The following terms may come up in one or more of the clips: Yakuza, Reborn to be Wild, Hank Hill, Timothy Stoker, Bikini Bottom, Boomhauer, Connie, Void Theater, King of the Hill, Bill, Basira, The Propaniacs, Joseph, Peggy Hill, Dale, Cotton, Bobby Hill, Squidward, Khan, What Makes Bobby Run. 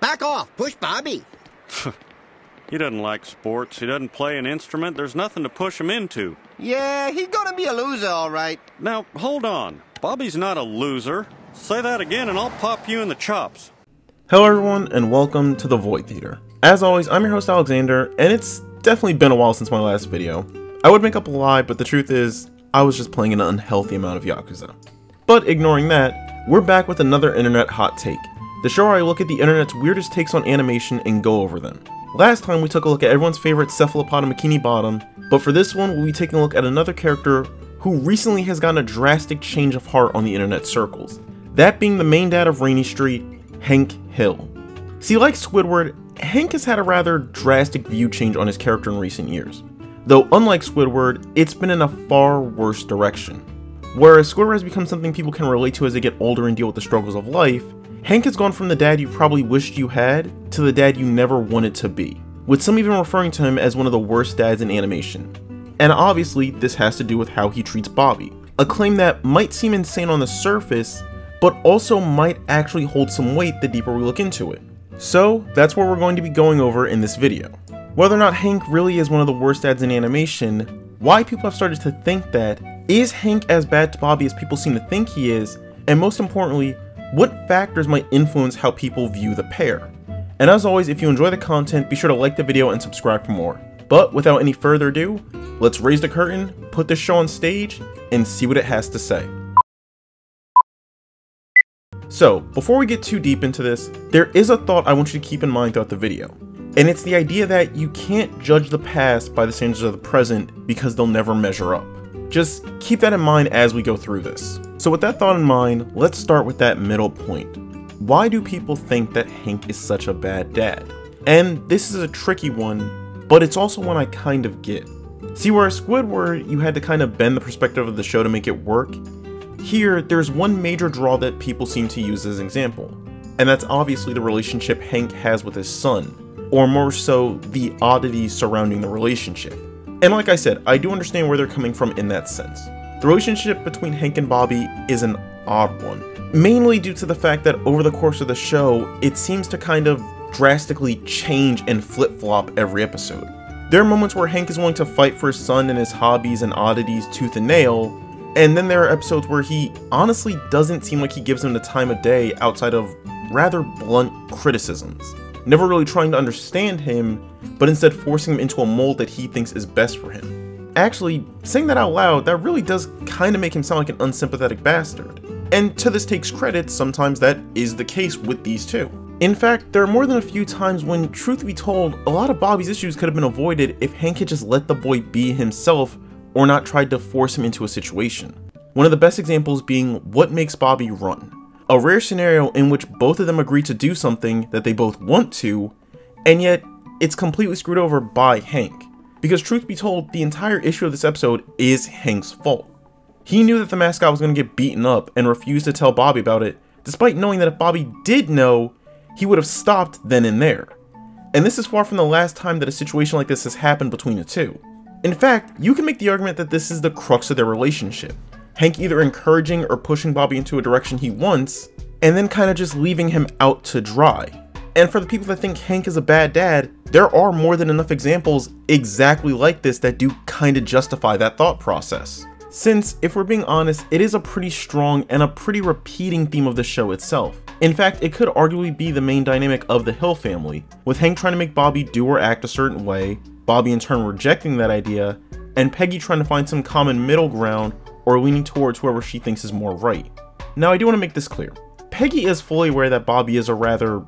Back off. Push Bobby. He doesn't like sports. He doesn't play an instrument. There's nothing to push him into. Yeah, he's gonna be a loser, all right. Now, hold on. Bobby's not a loser. Say that again and I'll pop you in the chops. Hello, everyone, and welcome to the Void Theater. As always, I'm your host, Alexander, and it's definitely been a while since my last video. I would make up a lie, but the truth is, I was just playing an unhealthy amount of Yakuza. But ignoring that, we're back with another internet hot take. The show where I look at the internet's weirdest takes on animation and go over them. Last time we took a look at everyone's favorite cephalopod in Bikini Bottom, but for this one we'll be taking a look at another character who recently has gotten a drastic change of heart on the internet circles. That being the main dad of Rainy Street, Hank Hill. See, like Squidward, Hank has had a rather drastic view change on his character in recent years. Though unlike Squidward, it's been in a far worse direction. Whereas Squidward has become something people can relate to as they get older and deal with the struggles of life, Hank has gone from the dad you probably wished you had to the dad you never wanted to be, with some even referring to him as one of the worst dads in animation. And obviously, this has to do with how he treats Bobby, a claim that might seem insane on the surface, but also might actually hold some weight the deeper we look into it. So that's what we're going to be going over in this video. Whether or not Hank really is one of the worst dads in animation, why people have started to think that, is Hank as bad to Bobby as people seem to think he is, and most importantly, what factors might influence how people view the pair? And as always, if you enjoy the content, be sure to like the video and subscribe for more. But without any further ado, let's raise the curtain, put this show on stage, and see what it has to say. So, before we get too deep into this, there is a thought I want you to keep in mind throughout the video. And it's the idea that you can't judge the past by the standards of the present because they'll never measure up. Just keep that in mind as we go through this. So with that thought in mind, let's start with that middle point. Why do people think that Hank is such a bad dad? And this is a tricky one, but it's also one I kind of get. See, whereas Squidward, you had to kind of bend the perspective of the show to make it work, here there's one major draw that people seem to use as an example, and that's obviously the relationship Hank has with his son, or more so, the oddities surrounding the relationship. And like I said, I do understand where they're coming from in that sense. The relationship between Hank and Bobby is an odd one, mainly due to the fact that over the course of the show, it seems to kind of drastically change and flip-flop every episode. There are moments where Hank is willing to fight for his son and his hobbies and oddities tooth and nail, and then there are episodes where he honestly doesn't seem like he gives him the time of day outside of rather blunt criticisms, never really trying to understand him, but instead forcing him into a mold that he thinks is best for him. Actually, saying that out loud, that really does kind of make him sound like an unsympathetic bastard. And to this take's credit, sometimes that is the case with these two. In fact, there are more than a few times when, truth be told, a lot of Bobby's issues could have been avoided if Hank had just let the boy be himself or not tried to force him into a situation. One of the best examples being What Makes Bobby Run, a rare scenario in which both of them agree to do something that they both want to, and yet it's completely screwed over by Hank, because truth be told, the entire issue of this episode is Hank's fault. He knew that the mascot was going to get beaten up and refused to tell Bobby about it, despite knowing that if Bobby did know, he would have stopped then and there. And this is far from the last time that a situation like this has happened between the two. In fact, you can make the argument that this is the crux of their relationship, Hank either encouraging or pushing Bobby into a direction he wants, and then kind of just leaving him out to dry. And for the people that think Hank is a bad dad, there are more than enough examples exactly like this that do kind of justify that thought process. Since, if we're being honest, it is a pretty strong and a pretty repeating theme of the show itself. In fact, it could arguably be the main dynamic of the Hill family, with Hank trying to make Bobby do or act a certain way, Bobby in turn rejecting that idea, and Peggy trying to find some common middle ground or leaning towards whoever she thinks is more right. Now, I do want to make this clear. Peggy is fully aware that Bobby is a rather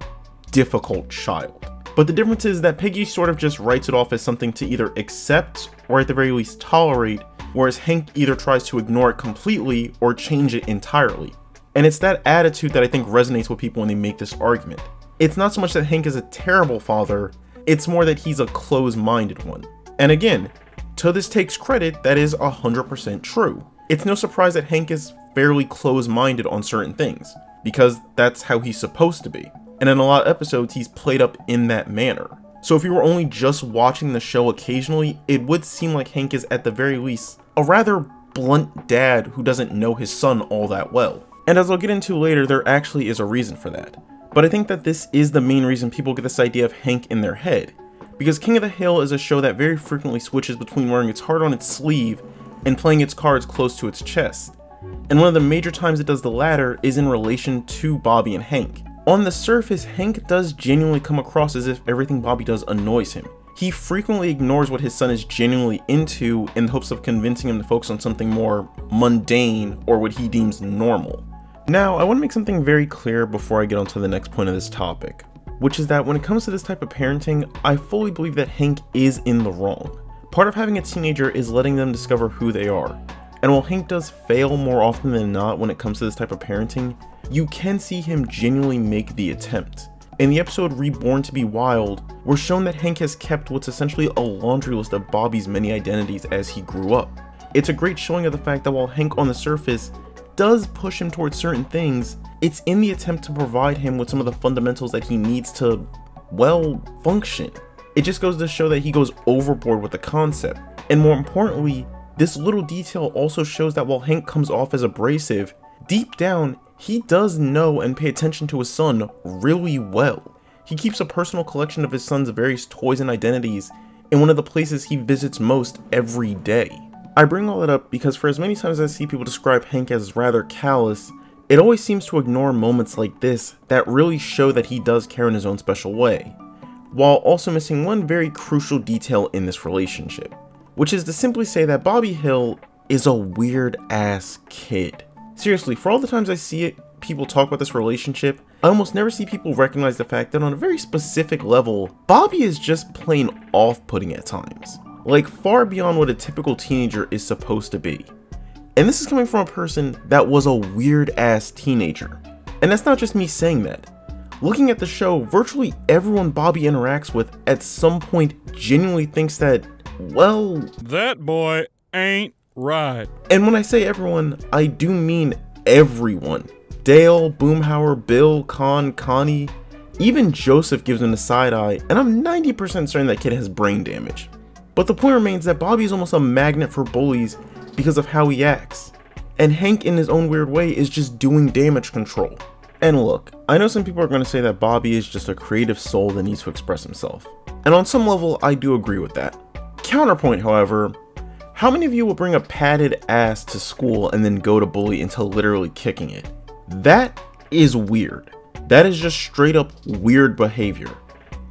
difficult child, but the difference is that Peggy sort of just writes it off as something to either accept or at the very least tolerate, whereas Hank either tries to ignore it completely or change it entirely. And it's that attitude that I think resonates with people when they make this argument. It's not so much that Hank is a terrible father, it's more that he's a closed-minded one. And again, to this take's credit, that is 100% true. It's no surprise that Hank is fairly closed-minded on certain things, because that's how he's supposed to be. And in a lot of episodes, he's played up in that manner. So if you were only just watching the show occasionally, it would seem like Hank is at the very least a rather blunt dad who doesn't know his son all that well. And as I'll get into later, there actually is a reason for that. But I think that this is the main reason people get this idea of Hank in their head, because King of the Hill is a show that very frequently switches between wearing its heart on its sleeve and playing its cards close to its chest, and one of the major times it does the latter is in relation to Bobby and Hank. On the surface, Hank does genuinely come across as if everything Bobby does annoys him. He frequently ignores what his son is genuinely into in the hopes of convincing him to focus on something more mundane or what he deems normal. Now, I want to make something very clear before I get onto the next point of this topic, which is that when it comes to this type of parenting, I fully believe that Hank is in the wrong. Part of having a teenager is letting them discover who they are. And while Hank does fail more often than not when it comes to this type of parenting, you can see him genuinely make the attempt. In the episode Reborn to be Wild, we're shown that Hank has kept what's essentially a laundry list of Bobby's many identities as he grew up. It's a great showing of the fact that while Hank on the surface does push him towards certain things, it's in the attempt to provide him with some of the fundamentals that he needs to, well, function. It just goes to show that he goes overboard with the concept, and more importantly, this little detail also shows that while Hank comes off as abrasive, deep down, he does know and pay attention to his son really well. He keeps a personal collection of his son's various toys and identities in one of the places he visits most every day. I bring all that up because for as many times as I see people describe Hank as rather callous, it always seems to ignore moments like this that really show that he does care in his own special way, while also missing one very crucial detail in this relationship, which is to simply say that Bobby Hill is a weird ass kid. Seriously, for all the times I see it, people talk about this relationship, I almost never see people recognize the fact that on a very specific level, Bobby is just plain off-putting at times. Like far beyond what a typical teenager is supposed to be. And this is coming from a person that was a weird ass teenager. And that's not just me saying that. Looking at the show, virtually everyone Bobby interacts with at some point genuinely thinks that, well, that boy ain't right. And when I say everyone, I do mean everyone. Dale, Boomhauer, Bill, Khan, Connie, even Joseph gives him the side eye, and I'm 90% certain that kid has brain damage. But the point remains that Bobby is almost a magnet for bullies because of how he acts, and Hank in his own weird way is just doing damage control. And look, I know some people are going to say that Bobby is just a creative soul that needs to express himself, and on some level I do agree with that. Counterpoint, however, how many of you will bring a padded ass to school and then go to bully until literally kicking it? That is weird. That is just straight up weird behavior.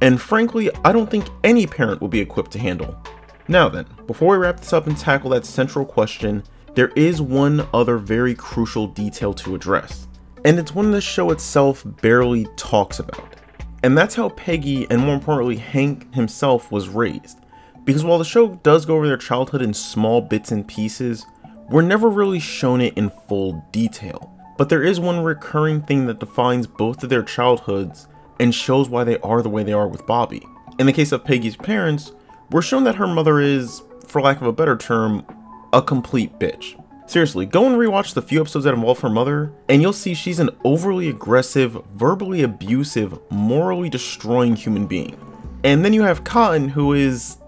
And frankly, I don't think any parent will be equipped to handle. Now then, before we wrap this up and tackle that central question, there is one other very crucial detail to address. And it's one the show itself barely talks about. And that's how Peggy, and more importantly Hank himself, was raised. Because while the show does go over their childhood in small bits and pieces, we're never really shown it in full detail. But there is one recurring thing that defines both of their childhoods and shows why they are the way they are with Bobby. In the case of Peggy's parents, we're shown that her mother is, for lack of a better term, a complete bitch. Seriously, go and rewatch the few episodes that involve her mother, and you'll see she's an overly aggressive, verbally abusive, morally destroying human being. And then you have Cotton, who is,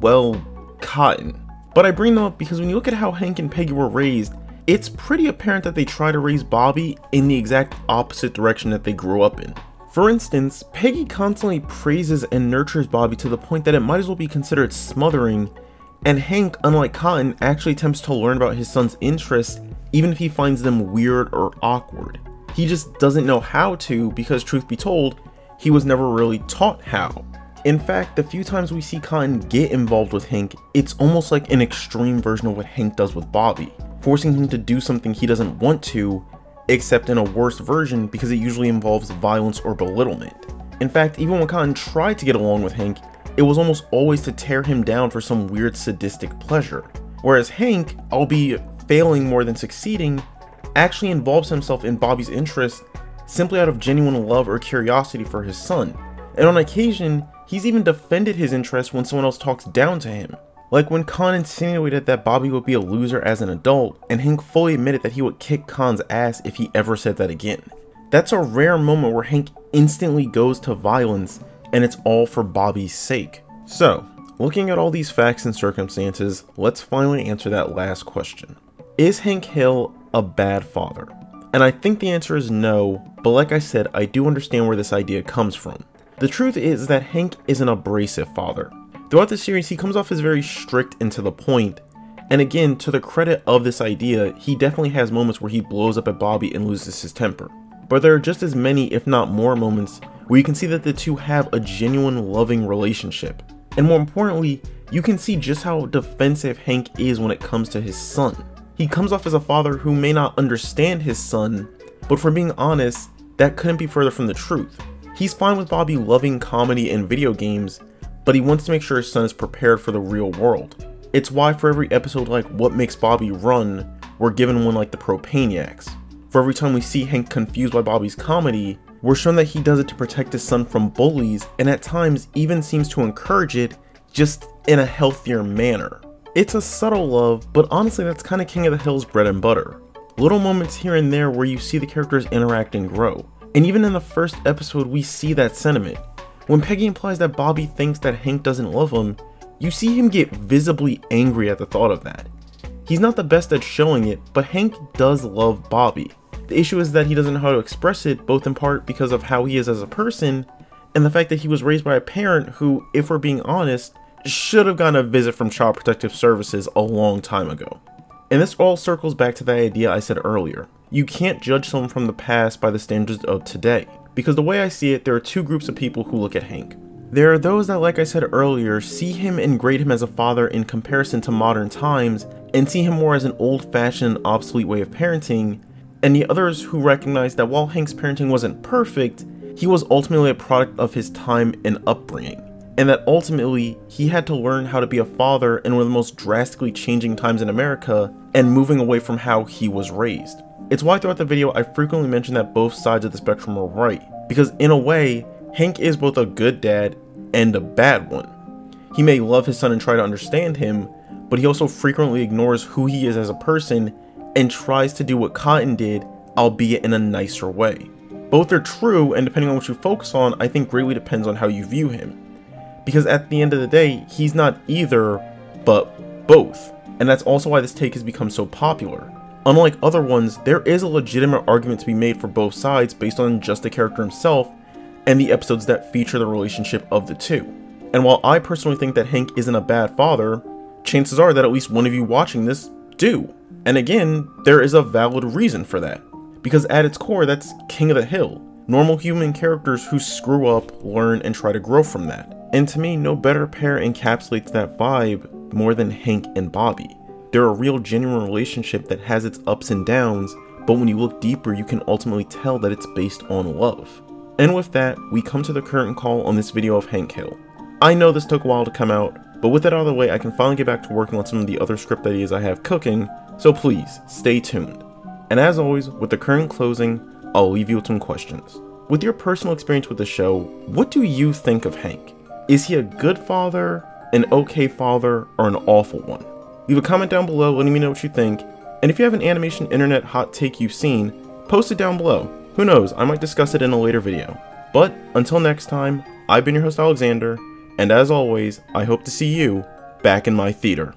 well, Cotton. But I bring them up because when you look at how Hank and Peggy were raised, it's pretty apparent that they try to raise Bobby in the exact opposite direction that they grew up in. For instance, Peggy constantly praises and nurtures Bobby to the point that it might as well be considered smothering, and Hank, unlike Cotton, actually attempts to learn about his son's interests even if he finds them weird or awkward. He just doesn't know how to because, truth be told, he was never really taught how. In fact, the few times we see Cotton get involved with Hank, it's almost like an extreme version of what Hank does with Bobby, forcing him to do something he doesn't want to, except in a worse version because it usually involves violence or belittlement. In fact, even when Cotton tried to get along with Hank, it was almost always to tear him down for some weird sadistic pleasure. Whereas Hank, albeit failing more than succeeding, actually involves himself in Bobby's interests simply out of genuine love or curiosity for his son. And on occasion, he's even defended his interest when someone else talks down to him. Like when Khan insinuated that Bobby would be a loser as an adult, and Hank fully admitted that he would kick Khan's ass if he ever said that again. That's a rare moment where Hank instantly goes to violence, and it's all for Bobby's sake. So, looking at all these facts and circumstances, let's finally answer that last question. Is Hank Hill a bad father? And I think the answer is no, but like I said, I do understand where this idea comes from. The truth is that Hank is an abrasive father. Throughout the series, he comes off as very strict and to the point, and again, to the credit of this idea, he definitely has moments where he blows up at Bobby and loses his temper. But there are just as many, if not more, moments where you can see that the two have a genuine loving relationship. And more importantly, you can see just how defensive Hank is when it comes to his son. He comes off as a father who may not understand his son, but for being honest, that couldn't be further from the truth. He's fine with Bobby loving comedy and video games, but he wants to make sure his son is prepared for the real world. It's why for every episode like What Makes Bobby Run, we're given one like The Propaniacs. For every time we see Hank confused by Bobby's comedy, we're shown that he does it to protect his son from bullies, and at times even seems to encourage it, just in a healthier manner. It's a subtle love, but honestly that's kind of King of the Hill's bread and butter. Little moments here and there where you see the characters interact and grow. And even in the first episode we see that sentiment. When Peggy implies that Bobby thinks that Hank doesn't love him, you see him get visibly angry at the thought of that. He's not the best at showing it, but Hank does love Bobby. The issue is that he doesn't know how to express it, both in part because of how he is as a person, and the fact that he was raised by a parent who, if we're being honest, should have gotten a visit from Child Protective Services a long time ago. And this all circles back to the idea I said earlier. You can't judge someone from the past by the standards of today, because the way I see it, there are two groups of people who look at Hank. There are those that, like I said earlier, see him and grade him as a father in comparison to modern times, and see him more as an old-fashioned, obsolete way of parenting, and the others who recognize that while Hank's parenting wasn't perfect, he was ultimately a product of his time and upbringing, and that ultimately he had to learn how to be a father in one of the most drastically changing times in America, and moving away from how he was raised. It's why throughout the video I frequently mention that both sides of the spectrum are right, because in a way, Hank is both a good dad and a bad one. He may love his son and try to understand him, but he also frequently ignores who he is as a person and tries to do what Cotton did, albeit in a nicer way. Both are true, and depending on what you focus on, I think greatly depends on how you view him. Because at the end of the day, he's not either, but both. And that's also why this take has become so popular. Unlike other ones, there is a legitimate argument to be made for both sides based on just the character himself and the episodes that feature the relationship of the two. And while I personally think that Hank isn't a bad father, chances are that at least one of you watching this do. And again, there is a valid reason for that. Because at its core, that's King of the Hill. Normal human characters who screw up, learn, and try to grow from that. And to me, no better pair encapsulates that vibe more than Hank and Bobby. They're a real genuine relationship that has its ups and downs, but when you look deeper, you can ultimately tell that it's based on love. And with that, we come to the curtain call on this video of Hank Hill. I know this took a while to come out, but with that out of the way, I can finally get back to working on some of the other script ideas I have cooking, so please, stay tuned. And as always, with the curtain closing, I'll leave you with some questions. With your personal experience with the show, what do you think of Hank? Is he a good father, an okay father, or an awful one? Leave a comment down below letting me know what you think, and if you have an animation internet hot take you've seen, post it down below. Who knows, I might discuss it in a later video. But until next time, I've been your host Alexander, and as always, I hope to see you back in my theater.